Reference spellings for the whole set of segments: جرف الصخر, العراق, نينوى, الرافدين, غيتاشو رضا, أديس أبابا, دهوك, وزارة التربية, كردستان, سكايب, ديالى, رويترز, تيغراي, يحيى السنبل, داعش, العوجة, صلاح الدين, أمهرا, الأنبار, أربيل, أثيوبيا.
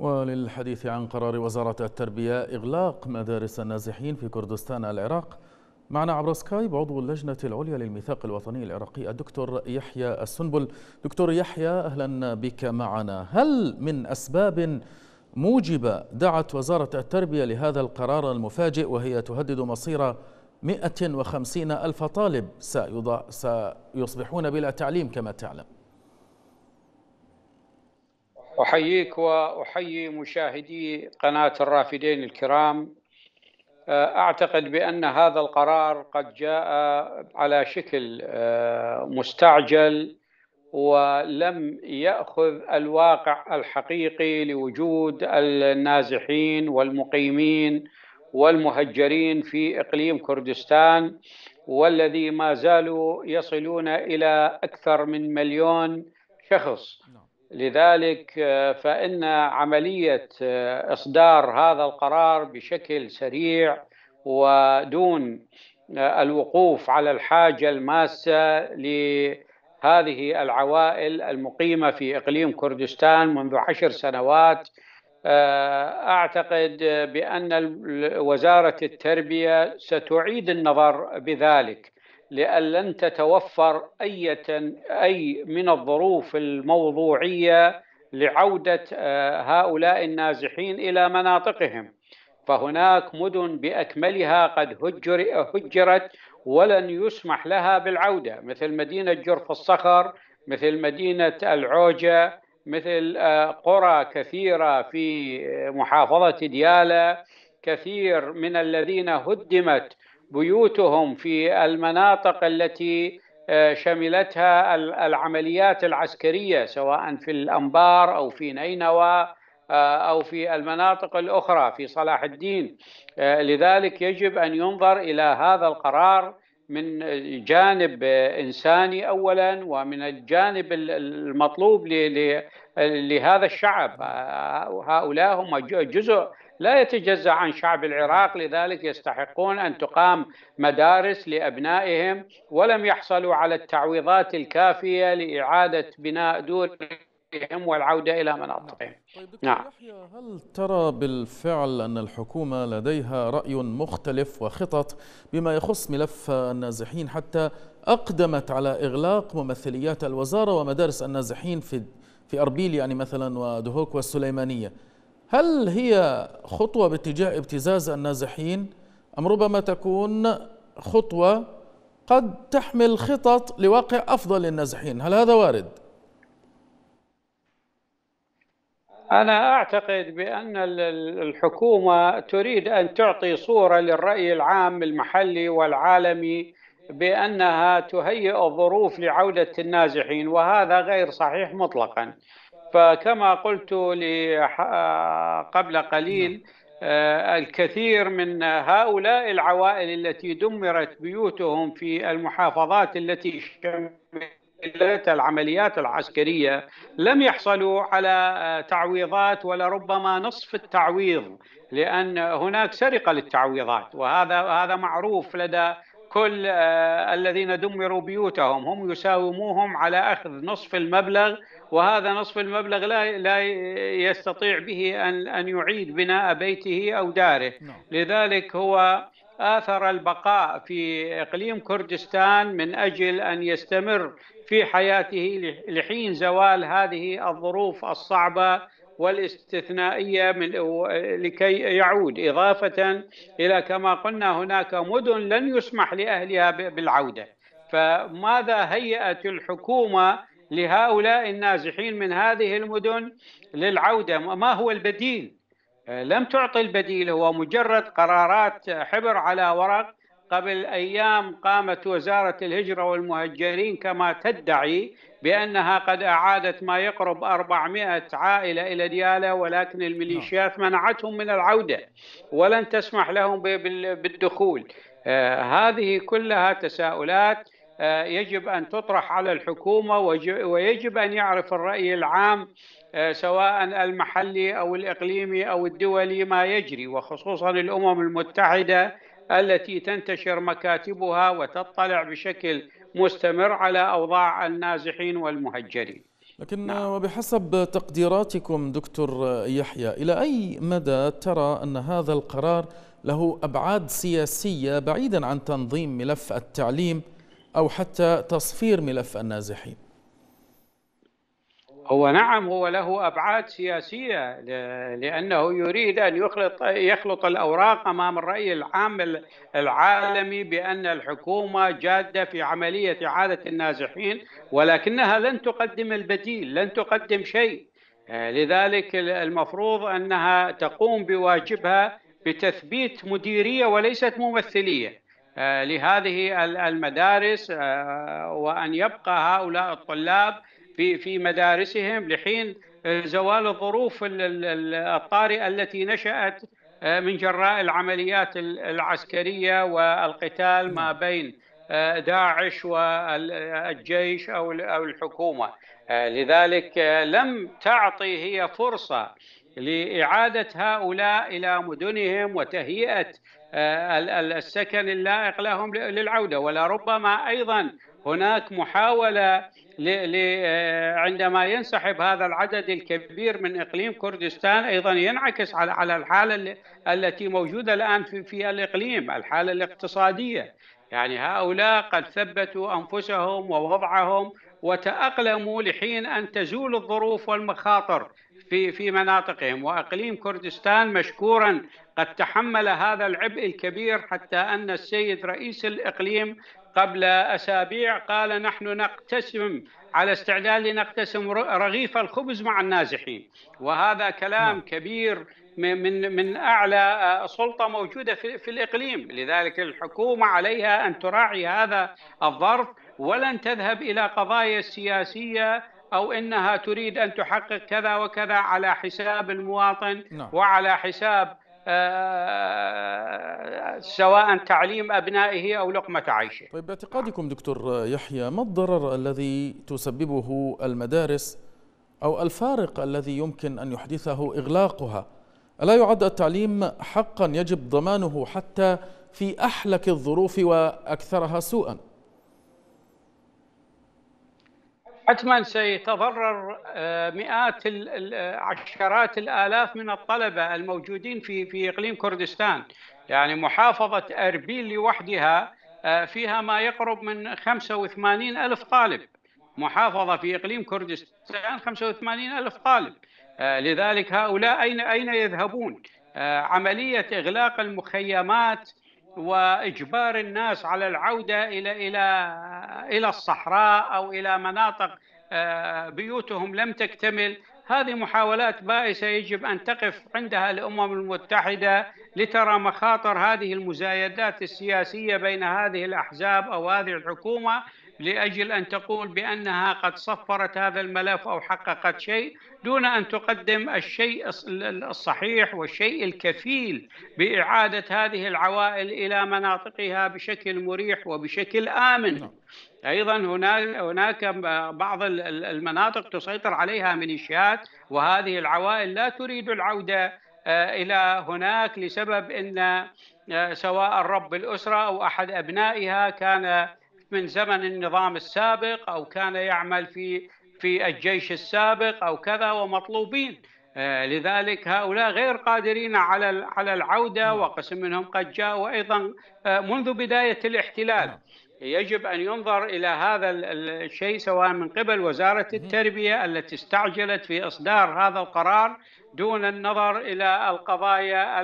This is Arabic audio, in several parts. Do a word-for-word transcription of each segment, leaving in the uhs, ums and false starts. وللحديث عن قرار وزارة التربية إغلاق مدارس النازحين في كردستان العراق، معنا عبر سكايب عضو اللجنة العليا للميثاق الوطني العراقي الدكتور يحيى السنبل. دكتور يحيى، أهلا بك معنا. هل من أسباب موجبة دعت وزارة التربية لهذا القرار المفاجئ وهي تهدد مصير مئة وخمسين ألف طالب سيصبحون بلا تعليم كما تعلم؟ أحييك وأحيي مشاهدي قناة الرافدين الكرام. أعتقد بأن هذا القرار قد جاء على شكل مستعجل ولم يأخذ الواقع الحقيقي لوجود النازحين والمقيمين والمهجرين في إقليم كردستان، والذي ما زالوا يصلون إلى أكثر من مليون شخص. لذلك فإن عملية إصدار هذا القرار بشكل سريع ودون الوقوف على الحاجة الماسة لهذه العوائل المقيمة في إقليم كردستان منذ عشر سنوات، أعتقد بأن وزارة التربية ستعيد النظر بذلك، لأن لن تتوفر أي أي من الظروف الموضوعية لعودة هؤلاء النازحين إلى مناطقهم. فهناك مدن بأكملها قد هجر هجرت ولن يسمح لها بالعودة، مثل مدينة جرف الصخر، مثل مدينة العوجة، مثل قرى كثيرة في محافظة ديالى. كثير من الذين هدمت بيوتهم في المناطق التي شملتها العمليات العسكرية، سواء في الأنبار أو في نينوى أو في المناطق الأخرى في صلاح الدين. لذلك يجب أن ينظر إلى هذا القرار من جانب إنساني أولا، ومن الجانب المطلوب لهذا الشعب. هؤلاء هم جزء لا يتجزأ عن شعب العراق، لذلك يستحقون أن تقام مدارس لأبنائهم، ولم يحصلوا على التعويضات الكافية لإعادة بناء دورهم والعودة إلى مناطقهم. طيب دكتور نعم. يحيى، هل ترى بالفعل أن الحكومة لديها رأي مختلف وخطط بما يخص ملف النازحين، حتى أقدمت على إغلاق ممثليات الوزارة ومدارس النازحين في في أربيل يعني مثلا ودهوك والسليمانية؟ هل هي خطوة باتجاه ابتزاز النازحين أم ربما تكون خطوة قد تحمل خطط لواقع أفضل للنازحين؟ هل هذا وارد؟ أنا أعتقد بأن الحكومة تريد أن تعطي صورة للرأي العام المحلي والعالمي بأنها تهيئ الظروف لعودة النازحين، وهذا غير صحيح مطلقاً. فكما قلت قبل قليل، الكثير من هؤلاء العوائل التي دمرت بيوتهم في المحافظات التي شملت العمليات العسكرية لم يحصلوا على تعويضات ولا ربما نصف التعويض، لأن هناك سرقة للتعويضات، وهذا هذا معروف لدى كل الذين دمروا بيوتهم. هم يساوموهم على أخذ نصف المبلغ، وهذا نصف المبلغ لا لا يستطيع به أن أن يعيد بناء بيته أو داره. لذلك هو آثر البقاء في إقليم كردستان من أجل أن يستمر في حياته لحين زوال هذه الظروف الصعبة والاستثنائية من لكي يعود، إضافة إلى كما قلنا هناك مدن لن يسمح لأهلها بالعودة. فماذا هيأت الحكومة لهؤلاء النازحين من هذه المدن للعودة؟ ما هو البديل؟ لم تعطي البديل، هو مجرد قرارات حبر على ورق. قبل أيام قامت وزارة الهجرة والمهجرين كما تدعي بأنها قد أعادت ما يقرب أربعمئة عائلة إلى ديالى، ولكن الميليشيات منعتهم من العودة ولن تسمح لهم بالدخول. هذه كلها تساؤلات يجب أن تطرح على الحكومة، ويجب أن يعرف الرأي العام سواء المحلي أو الإقليمي أو الدولي ما يجري، وخصوصا الأمم المتحدة التي تنتشر مكاتبها وتطلع بشكل مستمر على أوضاع النازحين والمهجرين. لكن نعم. وبحسب تقديراتكم دكتور يحيى، إلى أي مدى ترى أن هذا القرار له أبعاد سياسية بعيدا عن تنظيم ملف التعليم أو حتى تصفير ملف النازحين؟ هو نعم، هو له أبعاد سياسية، لأنه يريد أن يخلط يخلط الأوراق أمام الرأي العام العالمي بأن الحكومة جادة في عملية إعادة النازحين، ولكنها لن تقدم البديل، لن تقدم شيء. لذلك المفروض أنها تقوم بواجبها بتثبيت مديرية وليست ممثلية لهذه المدارس، وأن يبقى هؤلاء الطلاب في في مدارسهم لحين زوال الظروف الطارئة التي نشأت من جراء العمليات العسكرية والقتال ما بين داعش والجيش أو أو الحكومة. لذلك لم تعطي هي فرصة لإعادة هؤلاء إلى مدنهم وتهيئة السكن اللائق لهم للعودة. ولربما أيضا هناك محاولة عندما ينسحب هذا العدد الكبير من إقليم كردستان أيضا ينعكس على الحالة التي موجودة الآن في الإقليم، الحالة الاقتصادية. يعني هؤلاء قد ثبتوا أنفسهم ووضعهم وتأقلموا لحين أن تزول الظروف والمخاطر في في مناطقهم، وإقليم كردستان مشكورا قد تحمل هذا العبء الكبير، حتى أن السيد رئيس الإقليم قبل أسابيع قال نحن نقتسم على استعداد لنقتسم رغيف الخبز مع النازحين، وهذا كلام كبير من من أعلى سلطة موجودة في في الإقليم. لذلك الحكومة عليها أن تراعي هذا الظرف، ولن تذهب إلى قضايا سياسية أو إنها تريد أن تحقق كذا وكذا على حساب المواطن وعلى حساب سواء تعليم أبنائه أو لقمة عيشه. طيب باعتقادكم دكتور يحيى، ما الضرر الذي تسببه المدارس أو الفارق الذي يمكن أن يحدثه إغلاقها؟ ألا يعد التعليم حقا يجب ضمانه حتى في أحلك الظروف وأكثرها سوءا؟ حتما سيتضرر مئات عشرات الآلاف من الطلبة الموجودين في في إقليم كردستان. يعني محافظة أربيل لوحدها فيها ما يقرب من خمسة وثمانين ألف طالب، محافظة في إقليم كردستان خمسة وثمانين ألف طالب. لذلك هؤلاء أين أين يذهبون؟ عملية إغلاق المخيمات وإجبار الناس على العودة إلى إلى إلى الصحراء أو إلى مناطق بيوتهم لم تكتمل، هذه محاولات بائسة يجب أن تقف عندها الأمم المتحدة لترى مخاطر هذه المزايدات السياسية بين هذه الأحزاب أو هذه الحكومة، لأجل أن تقول بأنها قد صفرت هذا الملف أو حققت شيء، دون أن تقدم الشيء الصحيح والشيء الكفيل بإعادة هذه العوائل إلى مناطقها بشكل مريح وبشكل آمن. أيضا هناك بعض المناطق تسيطر عليها ميليشيات، وهذه العوائل لا تريد العودة إلى هناك لسبب أن سواء رب الأسرة أو أحد أبنائها كان من زمن النظام السابق أو كان يعمل في في الجيش السابق أو كذا ومطلوبين. لذلك هؤلاء غير قادرين على على العودة، وقسم منهم قد جاءوا أيضا منذ بداية الاحتلال. يجب أن ينظر إلى هذا الشيء سواء من قبل وزارة التربية التي استعجلت في إصدار هذا القرار دون النظر إلى القضايا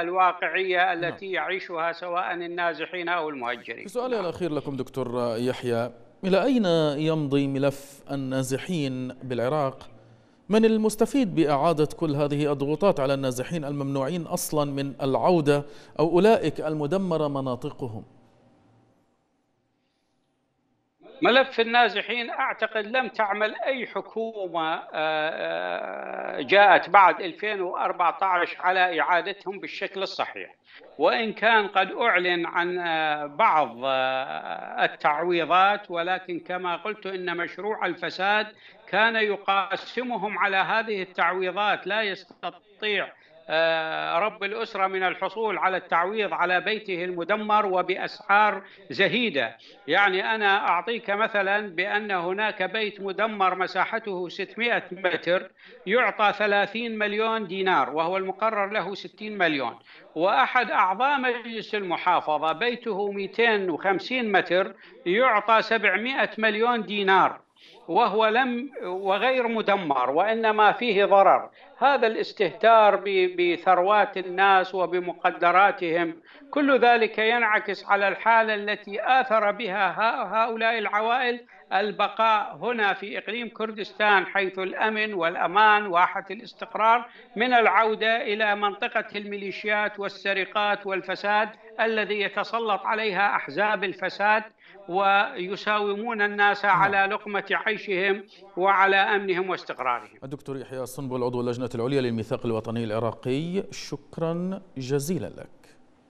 الواقعية التي يعيشها سواء النازحين أو المهجرين. سؤالي الأخير لكم دكتور يحيى، إلى أين يمضي ملف النازحين بالعراق؟ من المستفيد بإعادة كل هذه الضغوطات على النازحين الممنوعين أصلا من العودة أو أولئك المدمرة مناطقهم؟ ملف النازحين أعتقد لم تعمل أي حكومة جاءت بعد ألفين وأربعة عشر على إعادتهم بالشكل الصحيح، وإن كان قد أعلن عن بعض التعويضات، ولكن كما قلت إن مشروع الفساد كان يقاسمهم على هذه التعويضات، لا يستطيع رب الأسرة من الحصول على التعويض على بيته المدمر وبأسعار زهيدة. يعني أنا أعطيك مثلا بأن هناك بيت مدمر مساحته ستمئة متر يعطى ثلاثين مليون دينار، وهو المقرر له ستين مليون. وأحد أعضاء مجلس المحافظة بيته مئتين وخمسين متر يعطى سبعمئة مليون دينار، وهو لم وغير مدمر وإنما فيه ضرر. هذا الاستهتار بثروات الناس وبمقدراتهم، كل ذلك ينعكس على الحالة التي آثر بها هؤلاء العوائل البقاء هنا في إقليم كردستان، حيث الأمن والأمان واحة الاستقرار من العودة إلى منطقة الميليشيات والسرقات والفساد الذي يتسلط عليها أحزاب الفساد ويساومون الناس على لقمة عيشهم وعلى أمنهم واستقرارهم. الدكتور يحيى السنبل عضو اللجنة العليا للميثاق الوطني العراقي، شكرا جزيلا لك.